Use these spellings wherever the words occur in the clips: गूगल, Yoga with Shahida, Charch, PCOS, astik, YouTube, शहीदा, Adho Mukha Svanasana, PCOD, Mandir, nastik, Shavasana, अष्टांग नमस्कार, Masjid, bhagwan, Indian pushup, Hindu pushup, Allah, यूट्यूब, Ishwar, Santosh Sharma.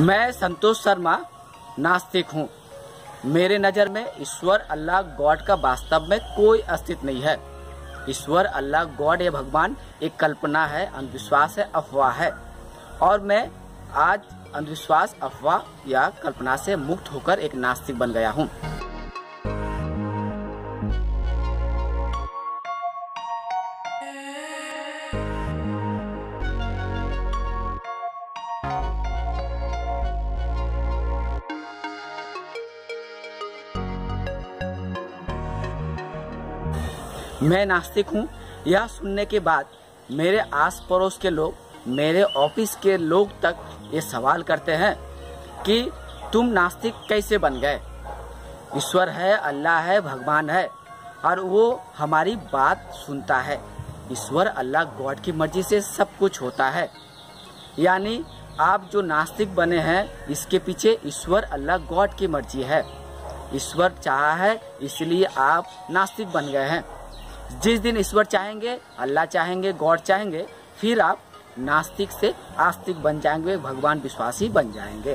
मैं संतोष शर्मा नास्तिक हूँ। मेरे नज़र में ईश्वर अल्लाह गॉड का वास्तव में कोई अस्तित्व नहीं है। ईश्वर अल्लाह गॉड या भगवान एक कल्पना है, अंधविश्वास है, अफवाह है। और मैं आज अंधविश्वास, अफवाह या कल्पना से मुक्त होकर एक नास्तिक बन गया हूँ। मैं नास्तिक हूँ। यह सुनने के बाद मेरे आस पड़ोस के लोग, मेरे ऑफिस के लोग तक ये सवाल करते हैं कि तुम नास्तिक कैसे बन गए। ईश्वर है, अल्लाह है, भगवान है और वो हमारी बात सुनता है। ईश्वर अल्लाह गॉड की मर्जी से सब कुछ होता है। यानी आप जो नास्तिक बने हैं इसके पीछे ईश्वर अल्लाह गॉड की मर्जी है। ईश्वर चाहा है इसलिए आप नास्तिक बन गए हैं। जिस दिन ईश्वर चाहेंगे, अल्लाह चाहेंगे, गॉड चाहेंगे, फिर आप नास्तिक से आस्तिक बन जाएंगे, भगवान विश्वासी बन जाएंगे।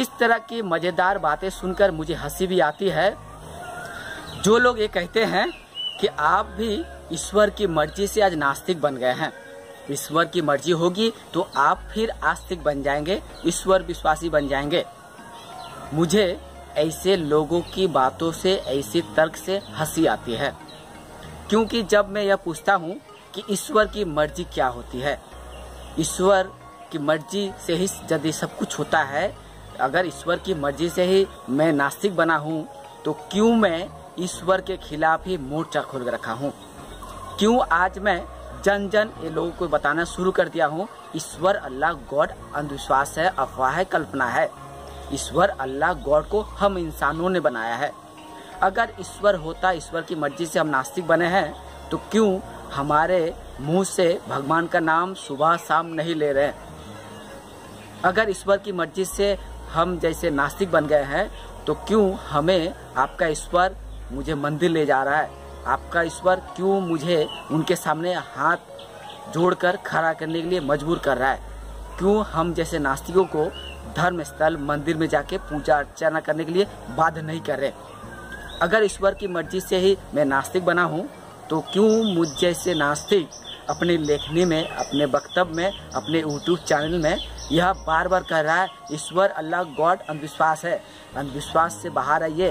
इस तरह की मजेदार बातें सुनकर मुझे हंसी भी आती है। जो लोग ये कहते हैं कि आप भी ईश्वर की मर्जी से आज नास्तिक बन गए हैं, ईश्वर की मर्जी होगी तो आप फिर आस्तिक बन जाएंगे, ईश्वर विश्वासी बन जाएंगे। मुझे ऐसे लोगों की बातों से, ऐसे तर्क से हंसी आती है, क्योंकि जब मैं यह पूछता हूँ कि ईश्वर की मर्जी क्या होती है, ईश्वर की मर्जी से ही यदि सब कुछ होता है, अगर ईश्वर की मर्जी से ही मैं नास्तिक बना हूँ तो क्यों मैं ईश्वर के खिलाफ ही मोर्चा खोल रखा हूँ। क्यों आज मैं जन जन ये लोगों को बताना शुरू कर दिया हूँ ईश्वर अल्लाह गॉड अंधविश्वास है, अफवाह है, कल्पना है। ईश्वर अल्लाह गॉड को हम इंसानों ने बनाया है। अगर ईश्वर होता, ईश्वर की मर्जी से हम नास्तिक बने हैं तो क्यों हमारे मुंह से भगवान का नाम सुबह शाम नहीं ले रहे। अगर ईश्वर की मर्जी से हम जैसे नास्तिक बन गए हैं तो क्यों हमें आपका ईश्वर मुझे मंदिर ले जा रहा है, आपका ईश्वर क्यों मुझे उनके सामने हाथ जोड़कर खड़ा करने के लिए मजबूर कर रहा है। क्यों हम जैसे नास्तिकों को धर्म स्थल, मंदिर में जाके पूजा अर्चना करने के लिए बाध्य नहीं कर रहे। अगर ईश्वर की मर्जी से ही मैं नास्तिक बना हूँ तो क्यों मुझ जैसे नास्तिक अपनी लेखनी में, अपने वक्तव्य में, अपने यूट्यूब चैनल में यह बार बार कह रहा है ईश्वर अल्लाह गॉड अंधविश्वास है, अंधविश्वास से बाहर आइए,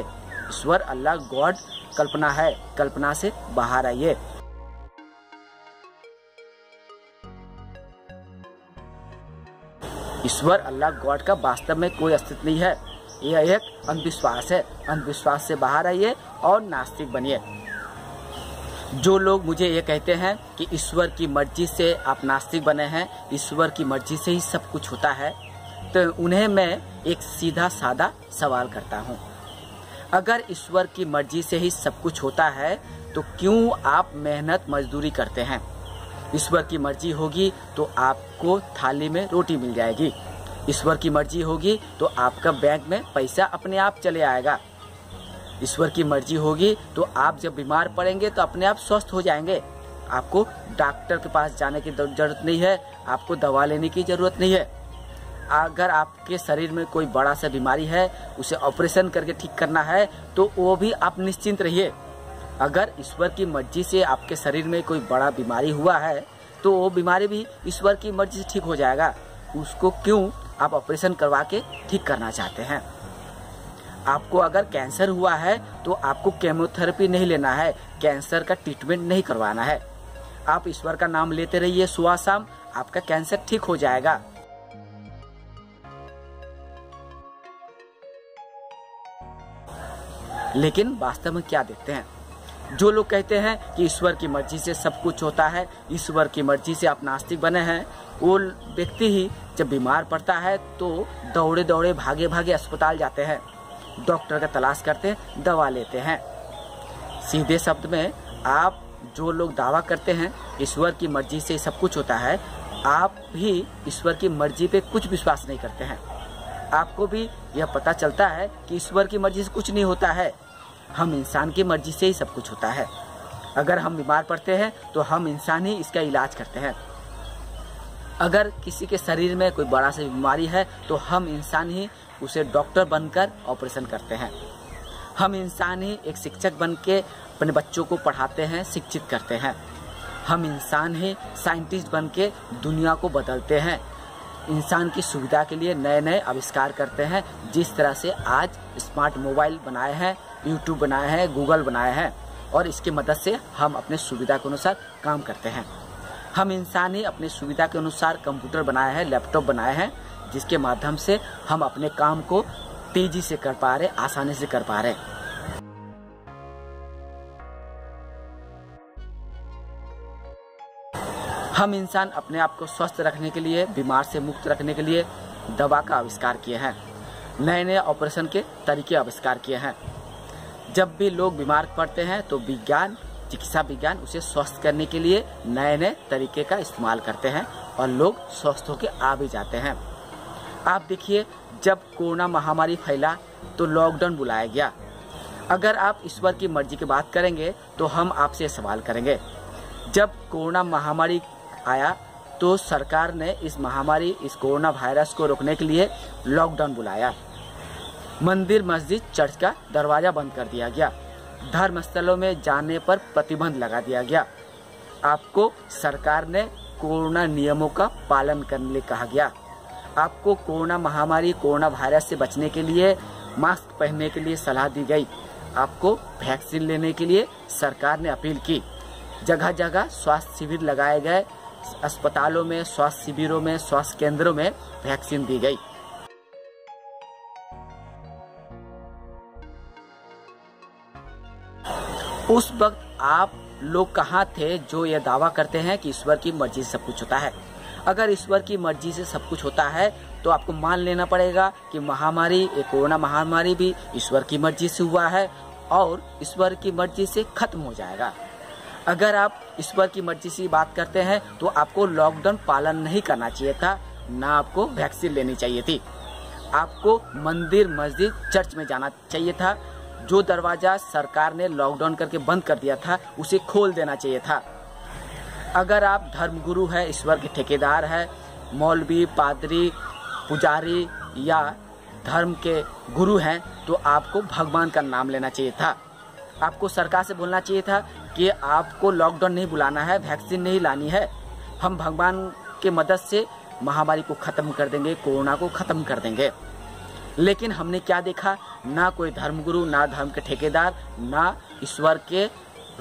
ईश्वर अल्लाह गॉड कल्पना है, कल्पना से बाहर आइए। ईश्वर अल्लाह गॉड का वास्तव में कोई अस्तित्व नहीं है, यह एक अंधविश्वास है, अंधविश्वास से बाहर आइए और नास्तिक बनिए। जो लोग मुझे ये कहते हैं कि ईश्वर की मर्जी से आप नास्तिक बने हैं, ईश्वर की मर्जी से ही सब कुछ होता है, तो उन्हें मैं एक सीधा साधा सवाल करता हूँ। अगर ईश्वर की मर्जी से ही सब कुछ होता है तो क्यों आप मेहनत मजदूरी करते हैं। ईश्वर की मर्जी होगी तो आपको थाली में रोटी मिल जाएगी, ईश्वर की मर्जी होगी तो आपका बैंक में पैसा अपने आप चले आएगा, ईश्वर की मर्जी होगी तो आप जब बीमार पड़ेंगे तो अपने आप स्वस्थ हो जाएंगे। आपको डॉक्टर के पास जाने की जरूरत नहीं है, आपको दवा लेने की जरूरत नहीं है। अगर आपके शरीर में कोई बड़ा सा बीमारी है, उसे ऑपरेशन करके ठीक करना है तो वो भी आप निश्चिंत रहिए। अगर ईश्वर की मर्जी से आपके शरीर में कोई बड़ा बीमारी हुआ है तो वो बीमारी भी ईश्वर की मर्जी से ठीक हो जाएगा, उसको क्यों आप ऑपरेशन करवा के ठीक करना चाहते हैं। आपको अगर कैंसर हुआ है तो आपको केमोथेरेपी नहीं लेना है, कैंसर का ट्रीटमेंट नहीं करवाना है। आप ईश्वर का नाम लेते रहिए सुबह शाम, आपका कैंसर ठीक हो जाएगा। लेकिन वास्तव में क्या देखते हैं, जो लोग कहते हैं कि ईश्वर की मर्जी से सब कुछ होता है, ईश्वर की मर्जी से आप नास्तिक बने हैं, वो व्यक्ति ही जब बीमार पड़ता है तो दौड़े दौड़े भागे भागे अस्पताल जाते हैं, डॉक्टर का तलाश करते हैं, दवा लेते हैं। सीधे शब्द में आप जो लोग दावा करते हैं ईश्वर की मर्जी से सब कुछ होता है, आप भी ईश्वर की मर्जी पे कुछ विश्वास नहीं करते हैं। आपको भी यह पता चलता है कि ईश्वर की मर्जी से कुछ नहीं होता है, हम इंसान की मर्जी से ही सब कुछ होता है। अगर हम बीमार पड़ते हैं तो हम इंसान ही इसका इलाज करते हैं। अगर किसी के शरीर में कोई बड़ा सी बीमारी है तो हम इंसान ही उसे डॉक्टर बनकर ऑपरेशन करते हैं। हम इंसान ही एक शिक्षक बन के अपने बच्चों को पढ़ाते हैं, शिक्षित करते हैं। हम इंसान ही साइंटिस्ट बन के दुनिया को बदलते हैं, इंसान की सुविधा के लिए नए नए आविष्कार करते हैं। जिस तरह से आज स्मार्ट मोबाइल बनाए हैं, यूट्यूब बनाए हैं, गूगल बनाए हैं, और इसकी मदद से हम अपने सुविधा के अनुसार काम करते हैं। हम इंसान ही अपने सुविधा के अनुसार कंप्यूटर बनाए हैं, लैपटॉप बनाए हैं, जिसके माध्यम से हम अपने काम को तेजी से कर पा रहे, आसानी से कर पा रहे। हम इंसान अपने आप को स्वस्थ रखने के लिए, बीमार से मुक्त रखने के लिए दवा का आविष्कार किए हैं, नए नए ऑपरेशन के तरीके आविष्कार किए हैं। जब भी लोग बीमार पड़ते हैं तो विज्ञान, चिकित्सा विज्ञान उसे स्वस्थ करने के लिए नए नए तरीके का इस्तेमाल करते हैं और लोग स्वस्थ होकर आ भी जाते हैं। आप देखिए, जब कोरोना महामारी फैला तो लॉकडाउन बुलाया गया। अगर आप ईश्वर की मर्जी की बात करेंगे तो हम आपसे सवाल करेंगे, जब कोरोना महामारी आया तो सरकार ने इस महामारी, इस कोरोना वायरस को रोकने के लिए लॉकडाउन बुलाया। मंदिर, मस्जिद, चर्च का दरवाज़ा बंद कर दिया गया। धर्मस्थलों में जाने पर प्रतिबंध लगा दिया गया। आपको सरकार ने कोरोना नियमों का पालन करने के लिए कहा गया। आपको कोरोना महामारी, कोरोना वायरस से बचने के लिए मास्क पहनने के लिए सलाह दी गई। आपको वैक्सीन लेने के लिए सरकार ने अपील की। जगह जगह स्वास्थ्य शिविर लगाए गए, अस्पतालों में, स्वास्थ्य शिविरों में, स्वास्थ्य केंद्रों में वैक्सीन दी गई। उस वक्त आप लोग कहाँ थे जो ये दावा करते हैं कि ईश्वर की मर्जी से सब कुछ होता है? अगर ईश्वर की मर्जी से सब कुछ होता है तो आपको मान लेना पड़ेगा कि महामारी, ये कोरोना महामारी भी ईश्वर की मर्जी से हुआ है और ईश्वर की मर्जी से खत्म हो जाएगा। अगर आप ईश्वर की मर्जी से बात करते हैं तो आपको लॉकडाउन पालन नहीं करना चाहिए था, ना आपको वैक्सीन लेनी चाहिए थी। आपको मंदिर, मस्जिद, चर्च में जाना चाहिए था। जो दरवाज़ा सरकार ने लॉकडाउन करके बंद कर दिया था उसे खोल देना चाहिए था। अगर आप धर्मगुरु है, ईश्वर के ठेकेदार है, मौलवी, पादरी, पुजारी या धर्म के गुरु हैं तो आपको भगवान का नाम लेना चाहिए था। आपको सरकार से बोलना चाहिए था कि आपको लॉकडाउन नहीं बुलाना है, वैक्सीन नहीं लानी है, हम भगवान के मदद से महामारी को ख़त्म कर देंगे, कोरोना को ख़त्म कर देंगे। लेकिन हमने क्या देखा? ना कोई धर्मगुरु, ना धर्म के ठेकेदार, ना ईश्वर के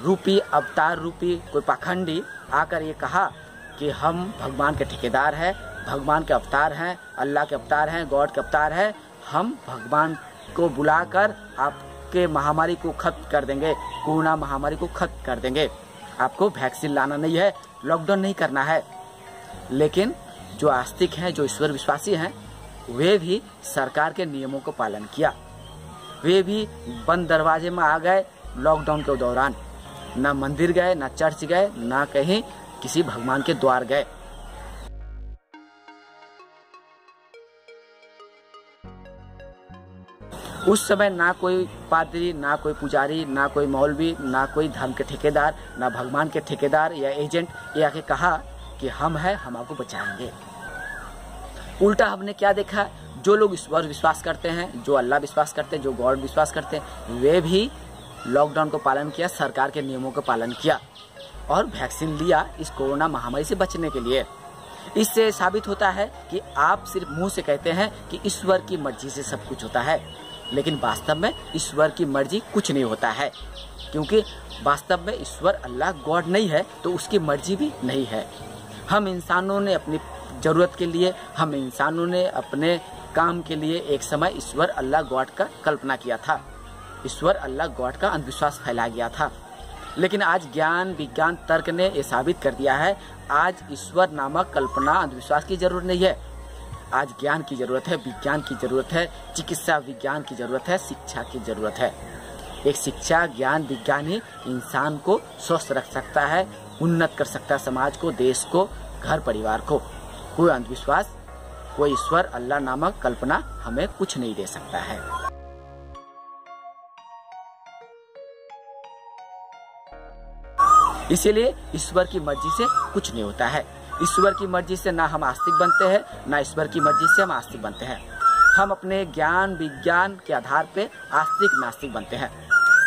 रूपी, अवतार रूपी कोई पाखंडी आकर ये कहा कि हम भगवान के ठेकेदार हैं, भगवान के अवतार हैं, अल्लाह के अवतार हैं, गॉड के अवतार हैं, हम भगवान को बुलाकर आपके महामारी को खत्म कर देंगे, कोरोना महामारी को खत्म कर देंगे। आपको वैक्सीन लाना नहीं है, लॉकडाउन नहीं करना है। लेकिन जो आस्तिक हैं, जो ईश्वर विश्वासी हैं, वे भी सरकार के नियमों का पालन किया। वे भी बंद दरवाजे में आ गए लॉकडाउन के दौरान, ना मंदिर गए, ना चर्च गए, ना कहीं किसी भगवान के द्वार गए। उस समय ना कोई पादरी, ना कोई पुजारी, ना कोई मौलवी, ना कोई धर्म के ठेकेदार, ना भगवान के ठेकेदार या एजेंट ये आके कहा कि हम हैं, हम आपको बचाएंगे। उल्टा हमने क्या देखा? जो लोग ईश्वर विश्वास करते हैं, जो अल्लाह विश्वास करते हैं, जो गॉड विश्वास करते हैं, वे भी लॉकडाउन को पालन किया, सरकार के नियमों का पालन किया और वैक्सीन लिया इस कोरोना महामारी से बचने के लिए। इससे साबित होता है कि आप सिर्फ मुंह से कहते हैं कि ईश्वर की मर्जी से सब कुछ होता है, लेकिन वास्तव में ईश्वर की मर्जी कुछ नहीं होता है, क्योंकि वास्तव में ईश्वर, अल्लाह, गॉड नहीं है तो उसकी मर्जी भी नहीं है। हम इंसानों ने अपनी ज़रूरत के लिए, हम इंसानों ने अपने काम के लिए एक समय ईश्वर, अल्लाह, गॉड का कल्पना किया था। ईश्वर, अल्लाह, गॉड का अंधविश्वास फैला गया था। लेकिन आज ज्ञान, विज्ञान, तर्क ने यह साबित कर दिया है, आज ईश्वर नामक कल्पना, अंधविश्वास की जरूरत नहीं है। आज ज्ञान की जरूरत है, विज्ञान की जरूरत है, चिकित्सा विज्ञान की जरूरत है, शिक्षा की जरूरत है। एक शिक्षा, ज्ञान, विज्ञान ही इंसान को स्वस्थ रख सकता है, उन्नत कर सकता है समाज को, देश को, घर परिवार को। कोई अंधविश्वास, कोई ईश्वर, अल्लाह नामक कल्पना हमें कुछ नहीं दे सकता है। इसीलिए ईश्वर की मर्जी से कुछ नहीं होता है। ईश्वर की मर्जी से ना हम आस्तिक बनते हैं, ना ईश्वर की मर्जी से हम आस्तिक बनते हैं। हम अपने ज्ञान विज्ञान के आधार पे आस्तिक नास्तिक बनते हैं।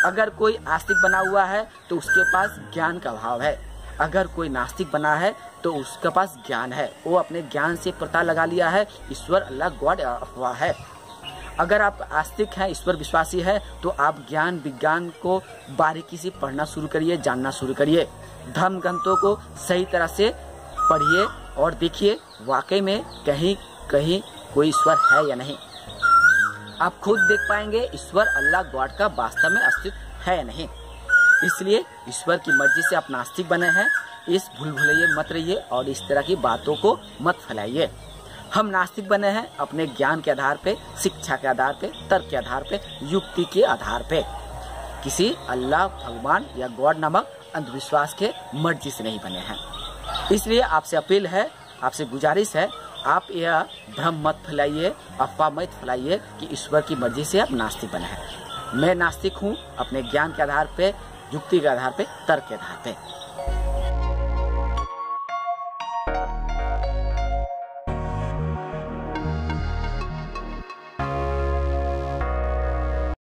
अगर कोई आस्तिक बना हुआ है तो उसके पास ज्ञान का अभाव है, अगर कोई नास्तिक बना है तो उसके पास ज्ञान है, वो अपने ज्ञान से पता लगा लिया है ईश्वर अल्लाह गॉड अफवाह है। अगर आप आस्तिक हैं, ईश्वर विश्वासी हैं, तो आप ज्ञान विज्ञान को बारीकी से पढ़ना शुरू करिए, जानना शुरू करिए, धर्म ग्रंथों को सही तरह से पढ़िए और देखिए वाकई में कहीं कहीं कोई ईश्वर है या नहीं। आप खुद देख पाएंगे ईश्वर अल्लाह गॉड का वास्तव में अस्तित्व है या नहीं। इसलिए ईश्वर की मर्जी से आप नास्तिक बने हैं, इस भूल भुलैये मत रहिए और इस तरह की बातों को मत फैलाइए। हम नास्तिक बने हैं अपने ज्ञान के आधार पे, शिक्षा के आधार पे, तर्क के आधार पे, युक्ति के आधार पे, किसी अल्लाह भगवान या गॉड नामक अंधविश्वास के मर्जी से नहीं बने हैं। इसलिए आपसे अपील है, आपसे गुजारिश है, आप यह भ्रम मत फैलाइए, अफवाह मत फैलाइए कि ईश्वर की मर्जी से आप नास्तिक बने हैं। मैं नास्तिक हूँ अपने ज्ञान के आधार पे, युक्ति के आधार पे, तर्क के आधार पे।